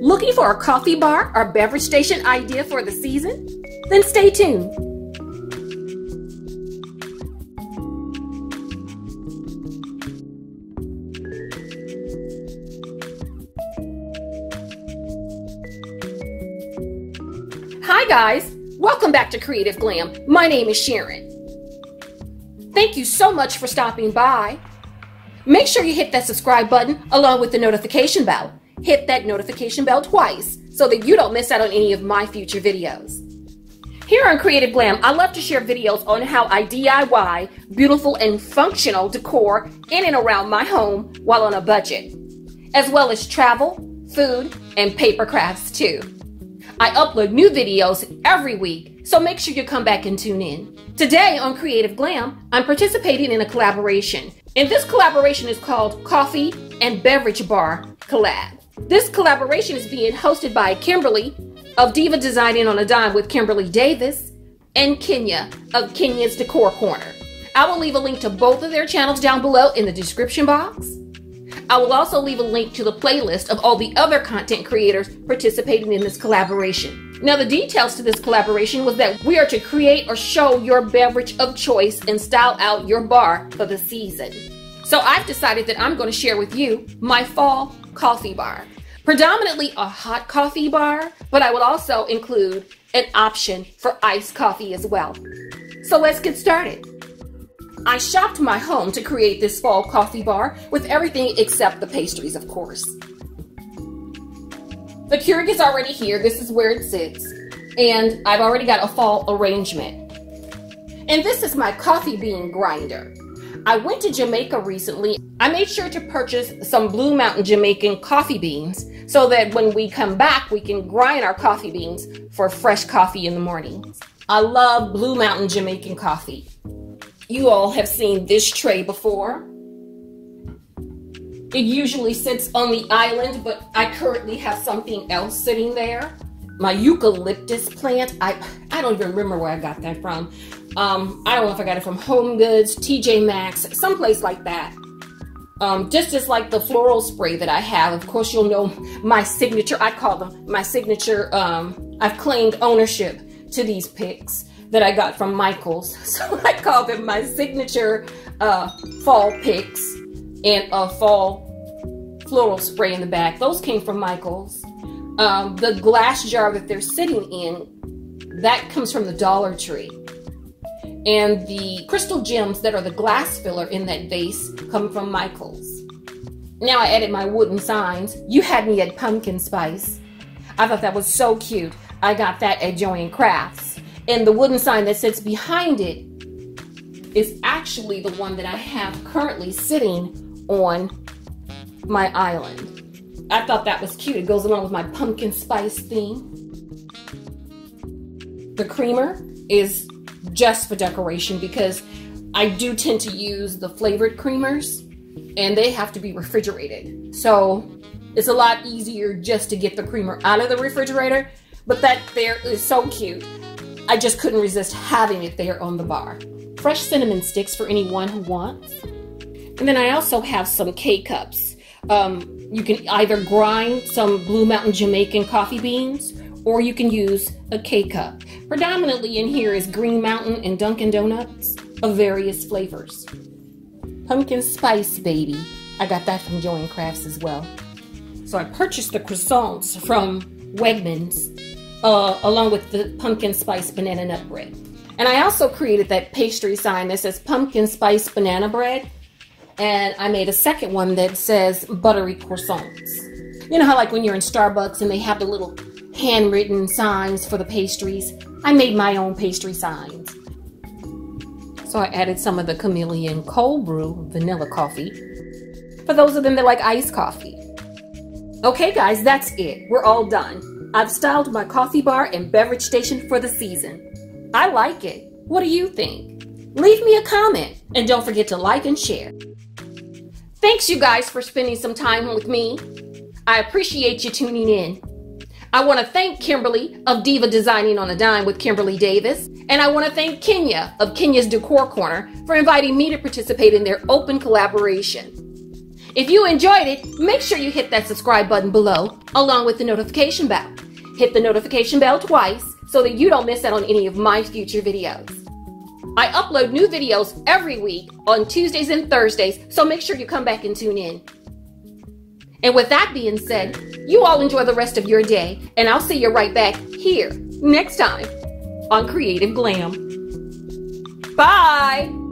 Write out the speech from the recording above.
Looking for a coffee bar or beverage station idea for the season? Then stay tuned. Hi guys, welcome back to Creative Glam. My name is Sharon. Thank you so much for stopping by. Make sure you hit that subscribe button along with the notification bell. Hit that notification bell twice so that you don't miss out on any of my future videos. Here on Creative Glam, I love to share videos on how I DIY beautiful and functional decor in and around my home while on a budget, as well as travel, food, and paper crafts too. I upload new videos every week, so make sure you come back and tune in. Today on Creative Glam, I'm participating in a collaboration. And this collaboration is called Coffee and Beverage Bar Collab. This collaboration is being hosted by Kimberly of Diva Designing on a Dime with Kimberly Davis and Kenya of Kenya's Decor Corner. I will leave a link to both of their channels down below in the description box. I will also leave a link to the playlist of all the other content creators participating in this collaboration. Now, the details to this collaboration was that we are to create or show your beverage of choice and style out your bar for the season. So I've decided that I'm going to share with you my fall coffee bar. Predominantly a hot coffee bar, but I will also include an option for iced coffee as well. So let's get started. I shopped my home to create this fall coffee bar with everything except the pastries, of course. The Keurig is already here. This is where it sits. And I've already got a fall arrangement. And this is my coffee bean grinder. I went to Jamaica recently. I made sure to purchase some Blue Mountain Jamaican coffee beans so that when we come back, we can grind our coffee beans for fresh coffee in the mornings. I love Blue Mountain Jamaican coffee. You all have seen this tray before. It usually sits on the island, but I currently have something else sitting there. My eucalyptus plant. I don't even remember where I got that from. I don't know if I got it from Home Goods, TJ Maxx, someplace like that. Just as like the floral spray that I have. Of course, you'll know my signature. I call them my signature. I've claimed ownership to these picks that I got from Michaels. So I call them my signature fall picks. And a fall floral spray in the back. Those came from Michaels. The glass jar that they're sitting in, that comes from the Dollar Tree. And the crystal gems that are the glass filler in that vase come from Michaels. Now I added my wooden signs. You had me at pumpkin spice. I thought that was so cute. I got that at Joann Crafts. And the wooden sign that sits behind it is actually the one that I have currently sitting on my island. I thought that was cute. It goes along with my pumpkin spice theme. The creamer is just for decoration because I do tend to use the flavored creamers and they have to be refrigerated. So it's a lot easier just to get the creamer out of the refrigerator, but that there is so cute. I just couldn't resist having it there on the bar. Fresh cinnamon sticks for anyone who wants. And then I also have some K-Cups. You can either grind some Blue Mountain Jamaican coffee beans or you can use a K-Cup. Predominantly in here is Green Mountain and Dunkin' Donuts of various flavors. Pumpkin spice, baby. I got that from Joann Crafts as well. So I purchased the croissants from Wegmans along with the pumpkin spice banana nut bread. And I also created that pastry sign that says pumpkin spice banana bread. And I made a second one that says buttery croissants. You know how like when you're in Starbucks and they have the little handwritten signs for the pastries? I made my own pastry signs. So I added some of the Chameleon Cold Brew vanilla coffee. For those of them that like iced coffee. Okay guys, that's it. We're all done. I've styled my coffee bar and beverage station for the season. I like it. What do you think? Leave me a comment and don't forget to like and share. Thanks you guys for spending some time with me. I appreciate you tuning in. I want to thank Kimberly of Diva Designing on a Dime with Kimberly Davis. And I want to thank Kenya of Kenya's Decor Corner for inviting me to participate in their open collaboration. If you enjoyed it, make sure you hit that subscribe button below, along with the notification bell. Hit the notification bell twice so that you don't miss out on any of my future videos. I upload new videos every week on Tuesdays and Thursdays, so make sure you come back and tune in. And with that being said, you all enjoy the rest of your day, and I'll see you right back here next time on Creative Glam. Bye!